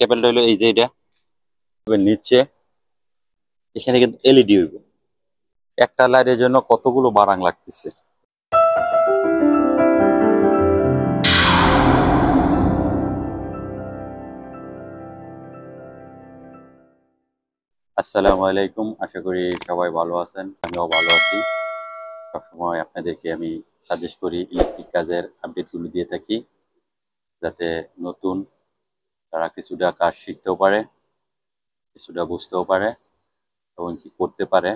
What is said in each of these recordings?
কেবলটা হলো এই যে এটা নিচে এখানে কিন্তু এলইডি হইব। একটা লাইটের জন্য কতগুলো বারাং লাগতেছে। আসসালামু আলাইকুম, আশা করি সবাই ভালো আছেন, আমিও ভালো আছি। সবসময় আপনাদেরকে আমি সাজেস্ট করি ইলেকট্রিক কাজের আপডেটগুলো দিয়ে থাকি, যাতে নতুন তারা কিছুটা কাজ শিখতেও পারে, কিছুটা বুঝতেও পারে এবং কি করতে পারে।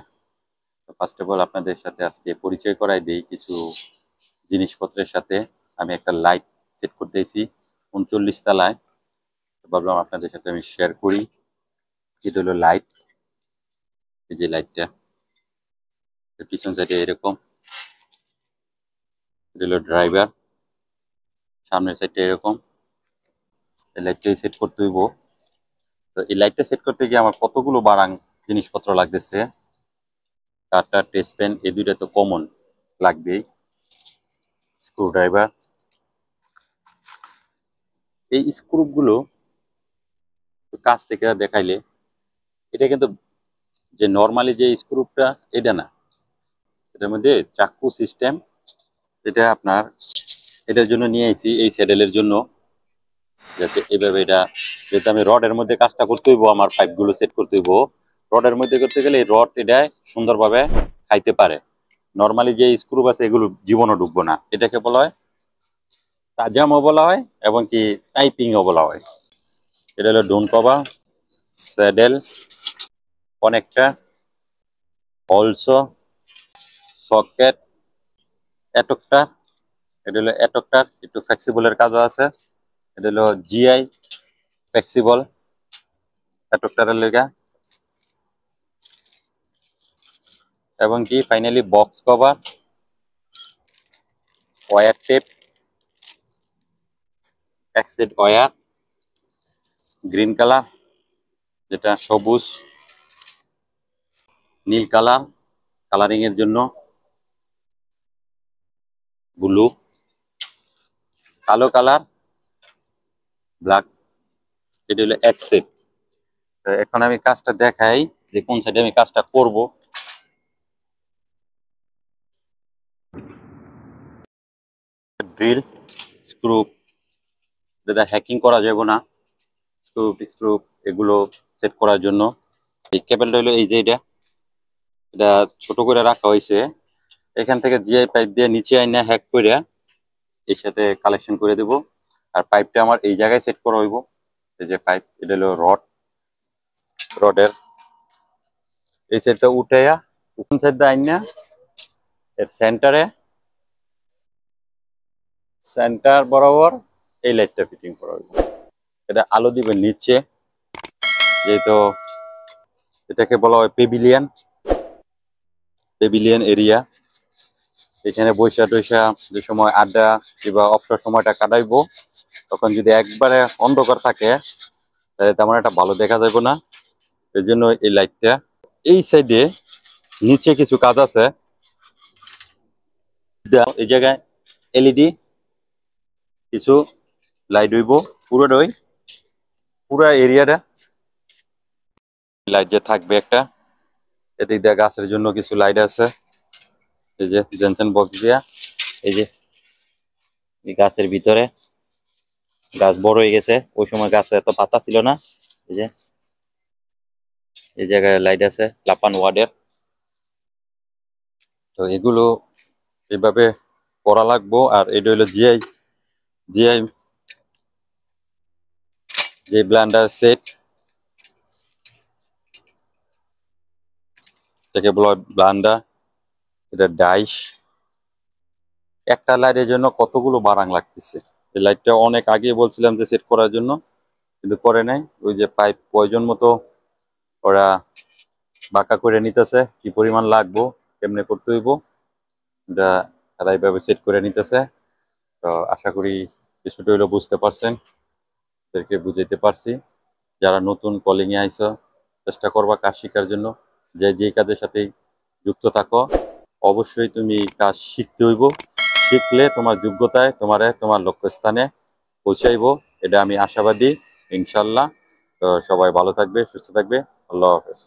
তো ফার্স্ট অফ অল আপনাদের সাথে আজকে পরিচয় করাই দিই কিছু জিনিসপত্রের সাথে। আমি একটা লাইট সেট করতেছি 39 তলায়, ভাবলাম আপনাদের সাথে আমি শেয়ার করি। এটা হলো লাইট, এই যে লাইটটা পিছন সাইডে এরকম, এটা হলো ড্রাইভার, সামনের সাইডটা এরকম। এই লাইটটাই সেট করতে হইব। তো এই লাইটটা সেট করতে গিয়ে আমার কতগুলো বারাং জিনিসপত্র লাগতেছে। কাটা, টেস্ট পেন, এই দুইটা তো কমন লাগবেই, স্ক্রুড্রাইভার। এই স্ক্রুপগুলো কাছ থেকে দেখাইলে এটা কিন্তু যে নর্মালি যে স্ক্রুপটা এটা না, এটার মধ্যে চাকু সিস্টেম। এটা আপনার এটার জন্য নিয়ে আইছি, এই স্যাডেলের জন্য, যাতে এভাবে এটা, যেহেতু আমি রডের মধ্যে কাজটা করতে হইব, আমার পাইপগুলো সেট করতে হইব। রডের মধ্যে করতে গেলে এই রড এটা সুন্দরভাবে খাইতে পারে। নর্মালি যে স্ক্রুপ আছে এগুলো জীবনও ঢুকবো না। এটাকে বলা হয় তাজামও বলা হয় এবং কি টাইপিংও বলা হয়। এটা হলো ডোন cover, saddle, connector, also socket, adapter. এটা হলো অ্যাডাপ্টার, একটু ফ্লেক্সিবলের কাজও আছে। এটা হলো জিআই ফ্লেক্সিবল অ্যাডাপ্টারের লেগা, এবং কি finally box cover, wire tape, এক্সেড ওয়্যার গ্রিন কালার, যেটা সবুজ, নীল কালার কালারিং এর জন্য, ব্লু, কালো কালার, ব্ল্যাক। এটা হলো এক্সেড। এখন আমি কাজটা দেখাই যে কোন সাইডে আমি কাজটা করব। ড্রিল, স্ক্রু, এটা হ্যাকিং করা যাবে না, স্ক্রুপ এগুলো সেট করার জন্য। এই কেবলটা হলো এই যে এটা, এটা ছোট করে রাখা হয়েছে। এখান থেকে জিআই পাইপ দিয়ে নিচে আইনা হ্যাক করে এর সাথে কালেকশন করে দেব। আর পাইপটা আমার এই জায়গায় সেট করা হইব, এই যে পাইপ। এটা হলো রড, রডের এই সাইডটা উঠাইয়া উপর সাইডটা আইনা এর সেন্টারে, সেন্টার বরাবর এই লাইটটা ফিটিং করা হইব। এটা আলো দিবে নিচে, যেহেতু এটাকে বলা হয় পেভিলিয়ান, পেভিলিয়ান এরিয়া। এখানে বৈশা টৈশা যে সময় আড্ডা কিংবা অবসর সময়টা কাটাইব, তখন যদি একবারে অন্ধকার থাকে তাহলে তেমন একটা ভালো দেখা যাবে না। এই জন্য এই লাইটটা। এই সাইডে নিচে কিছু কাজ আছে, এই জায়গায় এলইডি কিছু লাইট হইব। পুরোটাই পুরা এরিয়াটা লাইট যে থাকবে একটা, এদিক দিয়ে গাছের জন্য কিছু লাইট আছে। এই যে জেনসেন বক্স দিয়া, এই যে গাছের ভিতরে, গাছ বড় হয়ে গেছে, ওই সময় গাছে এত পাতা ছিল না। এই যে এই জায়গায় লাইট আছে লাপান ওয়ার্ডের। তো এগুলো এভাবে করা লাগবো। আর এটা হলো জিআই, জিআই যে ব্লান্ডার সেট, এটাকে বলা হয় ব্লান্ডার। এটা ডাইশ। একটা লাইটের জন্য কতগুলো বারাং লাগতেছে। এই লাইটটা অনেক আগে বলছিলাম যে সেট করার জন্য, কিন্তু করে নাই। ওই যে পাইপ প্রয়োজন মতো ওরা বাঁকা করে নিতেছে, কি পরিমাণ লাগবো কেমনে করতে হইব এটা তারা এইভাবে সেট করে নিতেছে। তো আশা করি কিছুটা হইলেও বুঝতে পারছেন, তাদেরকে বুঝাইতে পারছি। যারা নতুন কলিংয়ে আইসো, চেষ্টা করবা কাজ শেখার জন্য, যে যে কাজের সাথে যুক্ত থাকো অবশ্যই তুমি কাজ শিখতে হইব। শিখলে তোমার যোগ্যতায় তোমার লক্ষ্যস্থানে পৌঁছাইব, এটা আমি আশাবাদী ইনশাল্লাহ। তো সবাই ভালো থাকবে, সুস্থ থাকবে। আল্লাহ হাফেজ।